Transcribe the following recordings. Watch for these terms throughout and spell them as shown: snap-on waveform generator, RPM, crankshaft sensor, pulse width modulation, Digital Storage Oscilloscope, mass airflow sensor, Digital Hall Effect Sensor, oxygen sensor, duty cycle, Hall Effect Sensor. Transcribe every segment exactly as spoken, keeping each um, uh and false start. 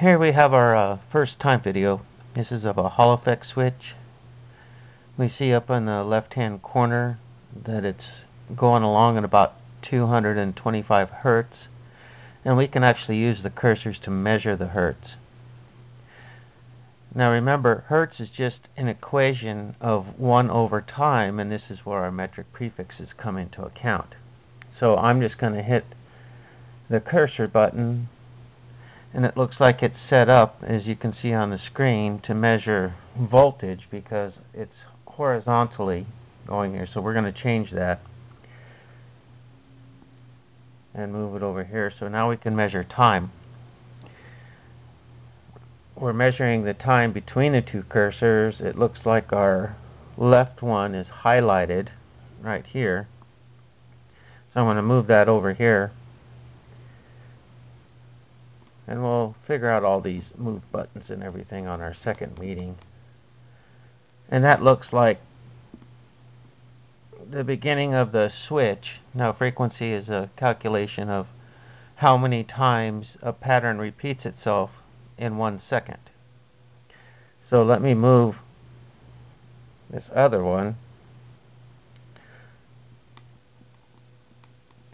Here we have our uh, first time video. This is of a Hall effect switch. We see up in the left hand corner that it's going along at about two hundred twenty-five hertz, and we can actually use the cursors to measure the hertz. Now remember, hertz is just an equation of one over time, and this is where our metric prefixes come into account. So I'm just going to hit the cursor button, and it looks like it's set up, as you can see on the screen, to measure voltage because it's horizontally going here. So we're going to change that and move it over here. So now we can measure time. We're measuring the time between the two cursors. It looks like our left one is highlighted right here. So I'm going to move that over here, and we'll figure out all these move buttons and everything on our second meeting. And that looks like the beginning of the switch. Now, frequency is a calculation of how many times a pattern repeats itself in one second. So let me move this other one,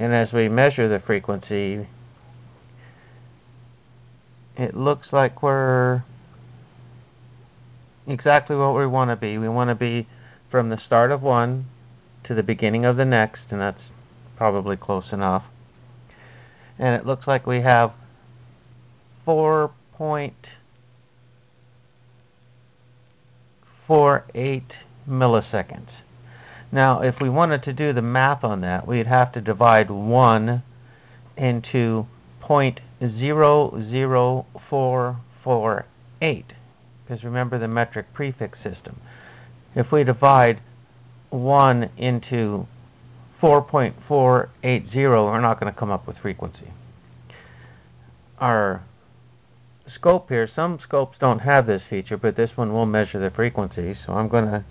and as we measure the frequency, it looks like we're exactly what we want to be. We want to be from the start of one to the beginning of the next, and that's probably close enough. And it looks like we have four point four eight milliseconds. Now, if we wanted to do the math on that, we'd have to divide one into zero point zero zero four four eight, because remember the metric prefix system. If we divide one into four point four eight zero, we're not going to come up with frequency. Our scope here, some scopes don't have this feature, but this one will measure the frequency. So I'm going to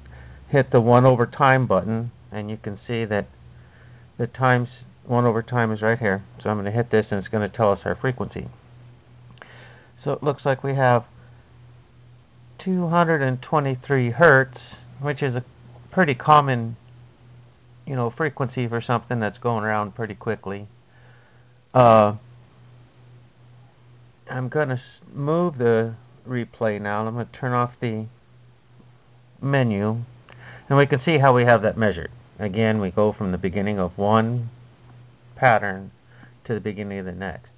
hit the one over time button, and you can see that the times one over time is right here. So I'm going to hit this, and it's going to tell us our frequency. So it looks like we have two hundred twenty-three hertz, which is a pretty common, you know, frequency for something that's going around pretty quickly. Uh, I'm going to move the replay now. I'm going to turn off the menu, and we can see how we have that measured. Again, we go from the beginning of one pattern to the beginning of the next.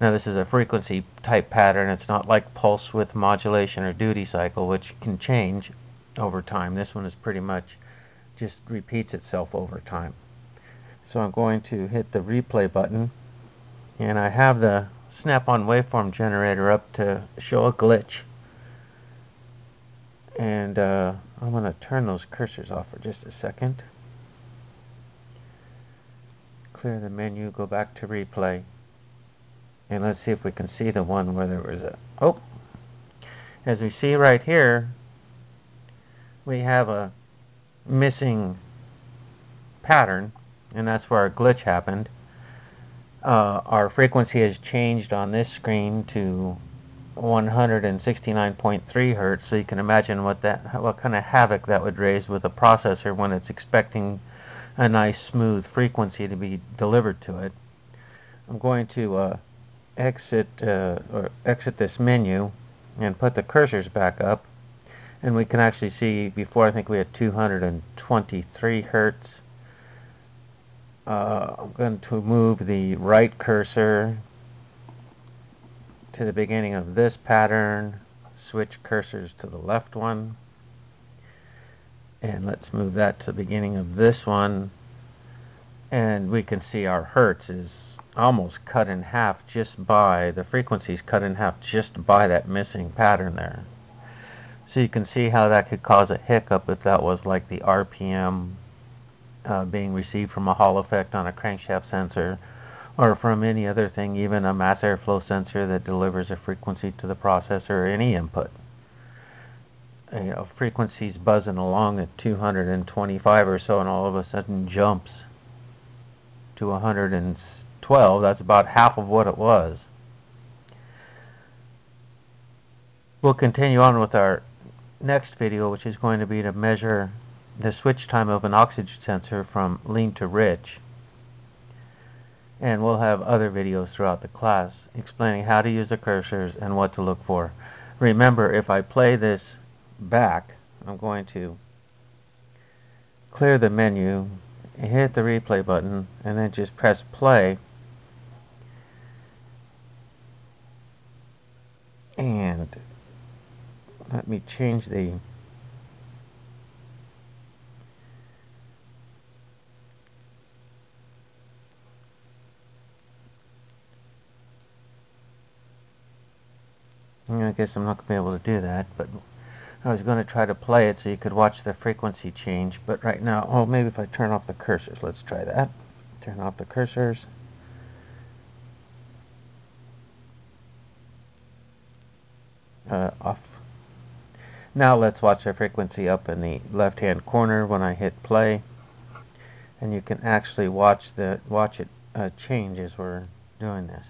Now, this is a frequency type pattern. It's not like pulse width modulation or duty cycle, which can change over time. This one is pretty much just repeats itself over time. So I'm going to hit the replay button, and I have the snap-on waveform generator up to show a glitch, and uh, I'm going to turn those cursors off for just a second. Clear the menu, go back to replay, and let's see if we can see the one where there was a oh as we see right here, we have a missing pattern, and that's where our glitch happened. Uh, our frequency has changed on this screen to one hundred sixty-nine point three hertz, so you can imagine what that what kind of havoc that would raise with a processor when it's expecting a nice smooth frequency to be delivered to it. I'm going to uh, exit uh, or exit this menu and put the cursors back up, and we can actually see before I think we had two hundred twenty-three hertz. Uh, I'm going to move the right cursor to the beginning of this pattern, switch cursors to the left one, and let's move that to the beginning of this one, and we can see our hertz is almost cut in half just by the frequencies cut in half just by that missing pattern there. So you can see how that could cause a hiccup if that was like the R P M uh, being received from a Hall effect on a crankshaft sensor, or from any other thing, even a mass airflow sensor that delivers a frequency to the processor or any input. You know, frequencies buzzing along at two hundred twenty-five or so, and all of a sudden jumps to one hundred twelve. That's about half of what it was. We'll continue on with our next video, which is going to be to measure the switch time of an oxygen sensor from lean to rich. And we'll have other videos throughout the class explaining how to use the cursors and what to look for. Remember, if I play this back, I'm going to clear the menu, hit the replay button, and then just press play. And let me change the I guess I'm not going to be able to do that, but I was going to try to play it so you could watch the frequency change, but right now, oh, maybe if I turn off the cursors, let's try that. Turn off the cursors. Uh, off. Now let's watch the frequency up in the left-hand corner when I hit play, and you can actually watch the watch it uh, change as we're doing this.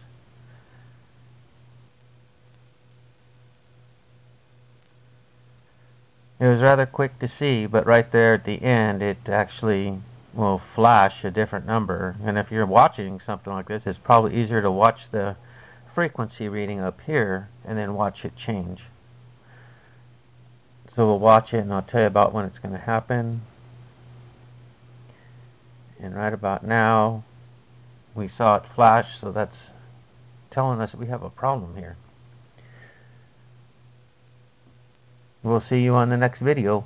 It was rather quick to see, but right there at the end it actually will flash a different number, and if you're watching something like this, it's probably easier to watch the frequency reading up here and then watch it change. So we'll watch it, and I'll tell you about when it's going to happen. And right about now we saw it flash, so that's telling us that we have a problem here. We'll see you on the next video.